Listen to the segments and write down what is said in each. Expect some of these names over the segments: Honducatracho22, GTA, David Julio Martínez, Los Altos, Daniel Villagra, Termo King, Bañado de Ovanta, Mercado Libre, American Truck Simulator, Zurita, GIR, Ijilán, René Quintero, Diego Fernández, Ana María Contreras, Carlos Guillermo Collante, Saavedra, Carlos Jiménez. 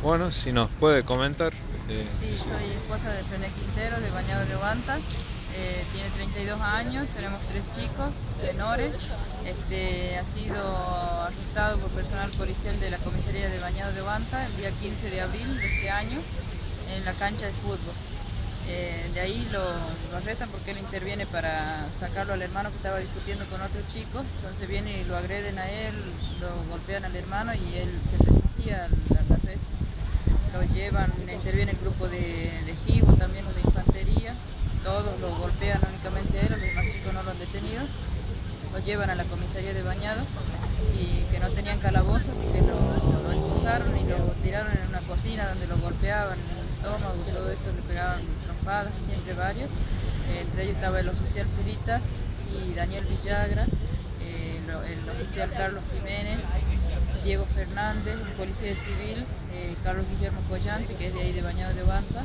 Bueno, si nos puede comentar. Sí, soy esposa de René Quintero, de Bañado de Ovanta. Tiene 32 años, tenemos 3 chicos menores. Ha sido arrestado por personal policial de la comisaría de Bañado de Ovanta el día 15 de abril de este año en la cancha de fútbol. De ahí lo arrestan porque él interviene para sacarlo al hermano que estaba discutiendo con otros chicos. Entonces viene y lo agreden a él, lo golpean al hermano y él se resistía al arresto. Lo llevan, interviene el grupo de GIR, también los de infantería. Todos lo golpean, únicamente a él, los demás chicos no lo han detenido. Lo llevan a la comisaría de Bañado y que no tenían calabozos, que lo impulsaron y lo tiraron en una cocina donde lo golpeaban. Todo eso le pegaban trompadas, siempre varios. Entre ellos estaba el oficial Zurita y Daniel Villagra, el oficial Carlos Jiménez, Diego Fernández, el policía civil, Carlos Guillermo Collante, que es de ahí de Bañado de Ovanta,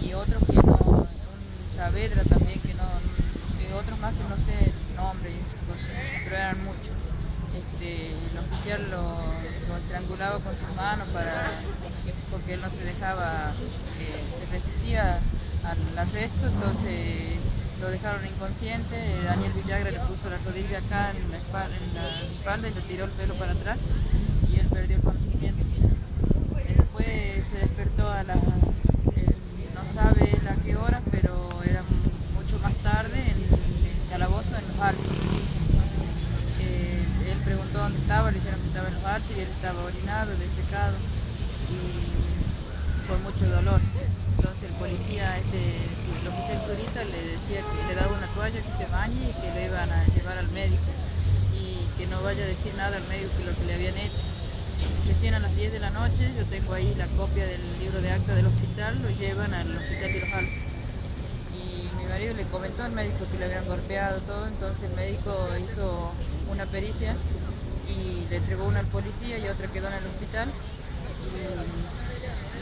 y otros que no, un Saavedra también, que no, otros más que no sé el nombre y esas cosas, pero eran muchos. El oficial lo estrangulaba con sus manos porque él no se dejaba, se resistía al arresto, entonces lo dejaron inconsciente. Daniel Villagra le puso la rodilla acá en la espalda y le tiró el pelo para atrás y él perdió el conocimiento. Después se despertó él no sabe a qué hora, pero era mucho más tarde en el calabozo en Los Altos. Él preguntó dónde estaba, le dijeron que estaba en Los Altos y él estaba orinado, desecado y con mucho dolor. Entonces el policía, el oficial Zurita, le decía que le daba una toalla, que se bañe y que lo iban a llevar al médico y que no vaya a decir nada al médico de lo que le habían hecho. Recién a las 10 de la noche, yo tengo ahí la copia del libro de acta del hospital, lo llevan al hospital de Los Altos. Mi marido le comentó al médico que le habían golpeado todo, entonces el médico hizo una pericia y le entregó una al policía y otra quedó en el hospital.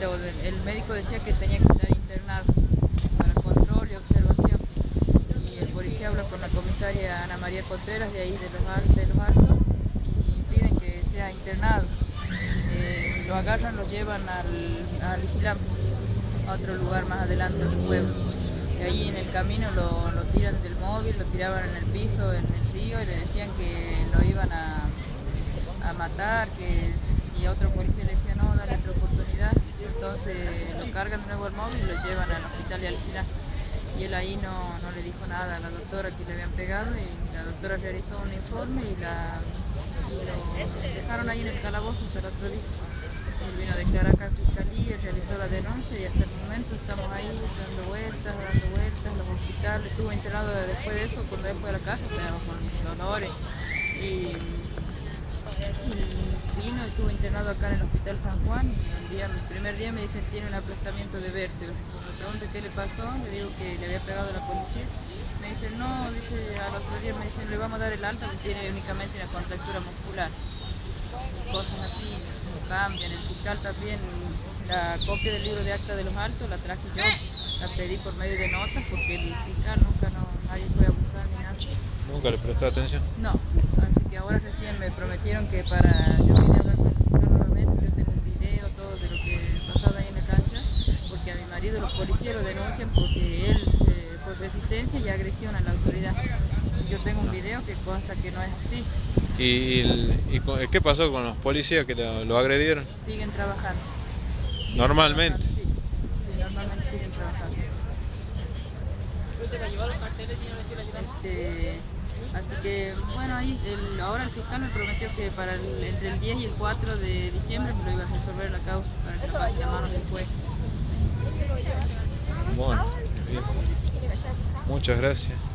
Y el médico decía que tenía que estar internado para control y observación. Y el policía habla con la comisaria Ana María Contreras de ahí de Los Altos y piden que sea internado. Lo agarran, lo llevan al Ijilán, a otro lugar más adelante del pueblo. Y ahí en el camino lo tiran del móvil, lo tiraban en el piso, en el río, y le decían que lo iban a matar, y a otro policía le decía no, dale otra oportunidad. Entonces lo cargan de nuevo al móvil y lo llevan al hospital de Alquilar. Y él ahí no le dijo nada a la doctora que le habían pegado, y la doctora realizó un informe y lo dejaron ahí en el calabozo hasta el otro día. Él vino a declarar acá a Fiscalía, realizó la denuncia y hasta el momento estamos ahí dando vueltas, los hospitales. Estuvo internado después de eso, cuando él fue a la casa, estábamos con dolores. Y vino, estuvo internado acá en el hospital San Juan y el primer día me dicen tiene un aplastamiento de vértebra. Cuando me pregunté qué le pasó, le digo que le había pegado a la policía. Me dicen no, dice al otro día me dicen le vamos a dar el alta porque tiene únicamente una contractura muscular. Y cosas así. Cambian. El fiscal también, la copia del libro de acta de Los Altos la traje yo, la pedí por medio de notas porque el fiscal nadie fue a buscar ni nada. ¿Nunca le prestó atención? No, así que ahora recién me prometieron que para yo vine a hablar con el fiscal nuevamente, yo tengo un video todo de lo que pasaba ahí en la cancha, porque a mi marido los policías lo denuncian porque él por resistencia y agresión a la autoridad. Yo tengo un video que consta que no es así. ¿Y qué pasó con los policías que lo agredieron? Siguen trabajando. ¿Normalmente? Sí, normalmente siguen trabajando. Así que, bueno, ahí ahora el fiscal me prometió que para entre el 10 y el 4 de diciembre me lo iba a resolver la causa para que no pase a manos del juez. Bueno, bien. Muchas gracias.